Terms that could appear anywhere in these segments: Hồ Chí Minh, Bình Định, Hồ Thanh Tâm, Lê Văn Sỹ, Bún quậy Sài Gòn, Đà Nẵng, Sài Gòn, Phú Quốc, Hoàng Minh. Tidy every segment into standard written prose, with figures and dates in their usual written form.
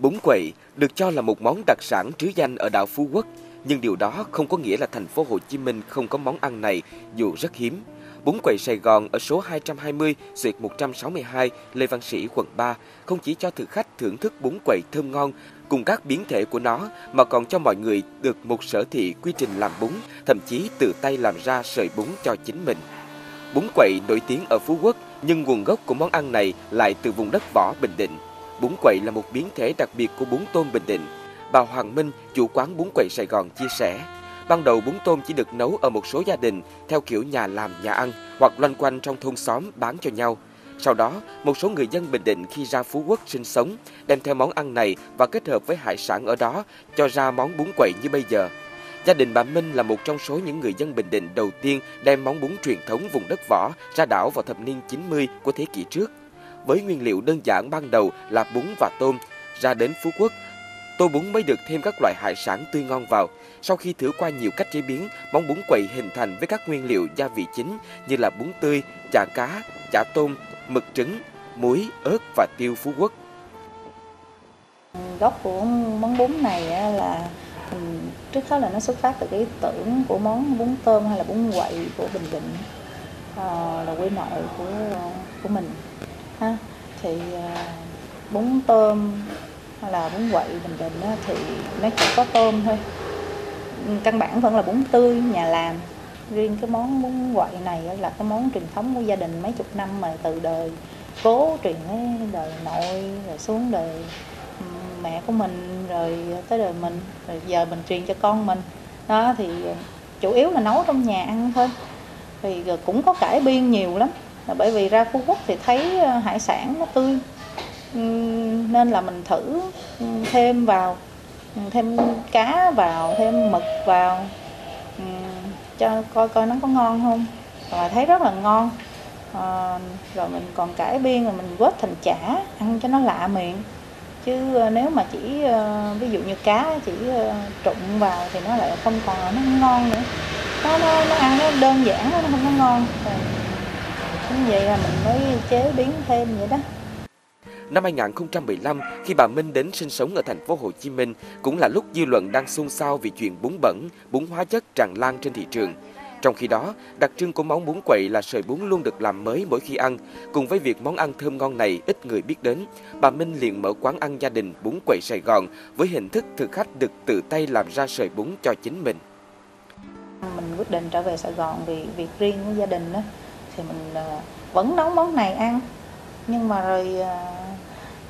Bún quậy được cho là một món đặc sản trứ danh ở đảo Phú Quốc, nhưng điều đó không có nghĩa là thành phố Hồ Chí Minh không có món ăn này dù rất hiếm. Bún quậy Sài Gòn ở số 220/162 Lê Văn Sỹ, quận 3 không chỉ cho thực khách thưởng thức bún quậy thơm ngon cùng các biến thể của nó mà còn cho mọi người được một sở thị quy trình làm bún, thậm chí tự tay làm ra sợi bún cho chính mình. Bún quậy nổi tiếng ở Phú Quốc nhưng nguồn gốc của món ăn này lại từ vùng đất võ Bình Định. Bún quậy là một biến thể đặc biệt của bún tôm Bình Định. Bà Hoàng Minh, chủ quán bún quậy Sài Gòn chia sẻ, ban đầu bún tôm chỉ được nấu ở một số gia đình theo kiểu nhà làm nhà ăn hoặc loanh quanh trong thôn xóm bán cho nhau. Sau đó, một số người dân Bình Định khi ra Phú Quốc sinh sống đem theo món ăn này và kết hợp với hải sản ở đó cho ra món bún quậy như bây giờ. Gia đình bà Minh là một trong số những người dân Bình Định đầu tiên đem món bún truyền thống vùng đất võ ra đảo vào thập niên 90 của thế kỷ trước. Với nguyên liệu đơn giản ban đầu là bún và tôm, ra đến Phú Quốc, tô bún mới được thêm các loại hải sản tươi ngon vào. Sau khi thử qua nhiều cách chế biến, món bún quậy hình thành với các nguyên liệu gia vị chính như là bún tươi, chả cá, chả tôm, mực trứng, muối, ớt và tiêu Phú Quốc. Gốc của món bún này là trước hết là nó xuất phát từ cái ý tưởng của món bún tôm hay là bún quậy của Bình Định, là quê nội của mình. Thì bún tôm hay là bún quậy Bình Định thì nó chỉ có tôm thôi, căn bản vẫn là bún tươi nhà làm. Riêng cái món bún quậy này là cái món truyền thống của gia đình mấy chục năm, mà từ đời cố truyền tới đời nội rồi xuống đời mẹ của mình rồi tới đời mình, rồi giờ mình truyền cho con mình đó. Thì chủ yếu là nấu trong nhà ăn thôi, thì cũng có cải biên nhiều lắm, là bởi vì ra Phú Quốc thì thấy hải sản nó tươi nên là mình thử thêm vào, thêm cá vào, thêm mực vào cho coi nó có ngon không, và thấy rất là ngon. Rồi mình còn cải biên rồi mình quết thành chả ăn cho nó lạ miệng, chứ nếu mà chỉ ví dụ như cá chỉ trụng vào thì nó lại không còn nó ngon nữa, nó ăn nó đơn giản, nó không có ngon. Chính vậy là mình mới chế biến thêm vậy đó. Năm 2015, khi bà Minh đến sinh sống ở thành phố Hồ Chí Minh, cũng là lúc dư luận đang xôn xao vì chuyện bún bẩn, bún hóa chất tràn lan trên thị trường. Trong khi đó, đặc trưng của món bún quậy là sợi bún luôn được làm mới mỗi khi ăn. Cùng với việc món ăn thơm ngon này ít người biết đến, bà Minh liền mở quán ăn gia đình bún quậy Sài Gòn với hình thức thực khách được tự tay làm ra sợi bún cho chính mình. Mình quyết định trở về Sài Gòn vì việc riêng của gia đình đó, thì mình vẫn nấu món này ăn, nhưng mà rồi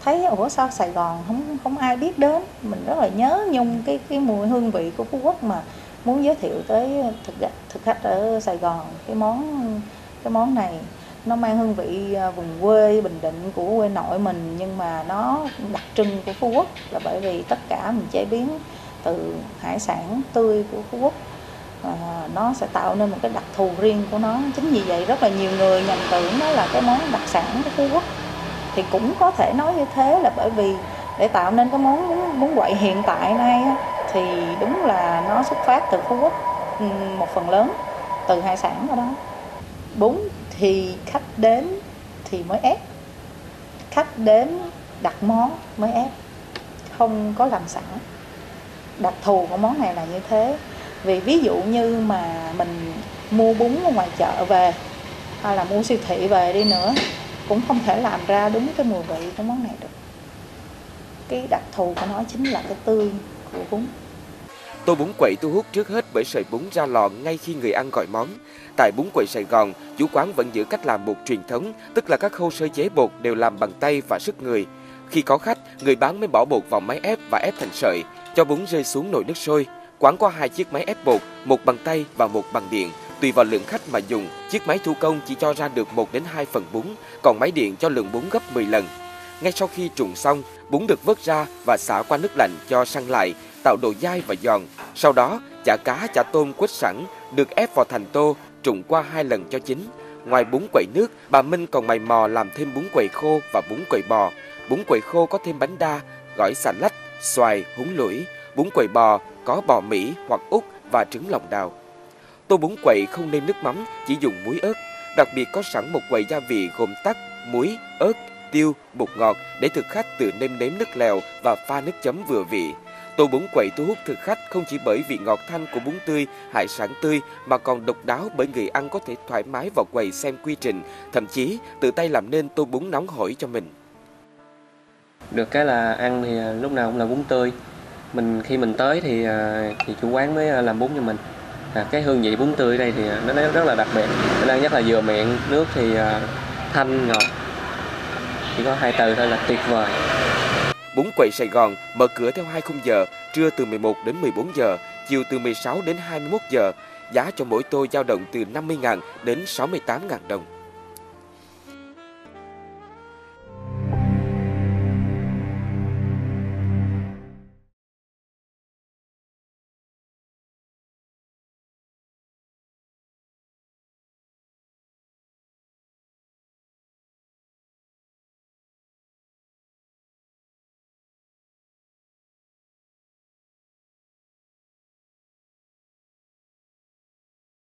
thấy ủa sao Sài Gòn không ai biết đến. Mình rất là nhớ nhung cái mùi hương vị của Phú Quốc, mà muốn giới thiệu tới thực khách ở Sài Gòn cái món này. Nó mang hương vị vùng quê Bình Định của quê nội mình, nhưng mà nó đặc trưng của Phú Quốc là bởi vì tất cả mình chế biến từ hải sản tươi của Phú Quốc. Nó sẽ tạo nên một cái đặc thù riêng của nó. Chính vì vậy rất là nhiều người nhầm tưởng nó là cái món đặc sản của Phú Quốc. Thì cũng có thể nói như thế là bởi vì để tạo nên cái món bún quậy hiện tại nay thì đúng là nó xuất phát từ Phú Quốc một phần lớn, từ hải sản ở đó. Bún thì khách đến thì mới ép, khách đến đặt món mới ép, không có làm sẵn. Đặc thù của món này là như thế. Vì ví dụ như mà mình mua bún ở ngoài chợ về hay là mua siêu thị về đi nữa cũng không thể làm ra đúng cái mùi vị của món này được. Cái đặc thù của nó chính là cái tươi của bún. Tô bún quậy thu hút trước hết bởi sợi bún ra lò ngay khi người ăn gọi món. Tại bún quậy Sài Gòn, chủ quán vẫn giữ cách làm bột truyền thống, tức là các khâu sơ chế bột đều làm bằng tay và sức người. Khi có khách, người bán mới bỏ bột vào máy ép và ép thành sợi, cho bún rơi xuống nồi nước sôi. Quán có 2 chiếc máy ép bột, một bằng tay và một bằng điện. Tùy vào lượng khách mà dùng, chiếc máy thủ công chỉ cho ra được 1 đến 2 phần bún, còn máy điện cho lượng bún gấp 10 lần. Ngay sau khi trụng xong, bún được vớt ra và xả qua nước lạnh cho săn lại, tạo độ dai và giòn. Sau đó, chả cá, chả tôm quết sẵn được ép vào thành tô, trụng qua 2 lần cho chín. Ngoài bún quậy nước, bà Minh còn mày mò làm thêm bún quậy khô và bún quậy bò. Bún quậy khô có thêm bánh đa, gỏi xà lách, xoài, húng lủi. Bún quậy bò có bò Mỹ hoặc Úc và trứng lòng đào. Tô bún quậy không nêm nước mắm, chỉ dùng muối ớt. Đặc biệt có sẵn một quầy gia vị gồm tắc, muối, ớt, tiêu, bột ngọt để thực khách tự nêm nếm nước lèo và pha nước chấm vừa vị. Tô bún quậy thu hút thực khách không chỉ bởi vị ngọt thanh của bún tươi, hải sản tươi mà còn độc đáo bởi người ăn có thể thoải mái vào quầy xem quy trình, thậm chí tự tay làm nên tô bún nóng hổi cho mình. Được cái là ăn thì lúc nào cũng là bún tươi. Khi mình tới thì chủ quán mới làm bún cho mình. Cái hương vị bún tươi đây thì nó rất là đặc biệt. Nó đang rất là vừa miệng, nước thì thanh ngọt. Chỉ có hai từ thôi là tuyệt vời. Bún quậy Sài Gòn mở cửa theo 20 giờ, trưa từ 11 đến 14 giờ, chiều từ 16 đến 21 giờ. Giá cho mỗi tô dao động từ 50.000 đến 68.000 đồng.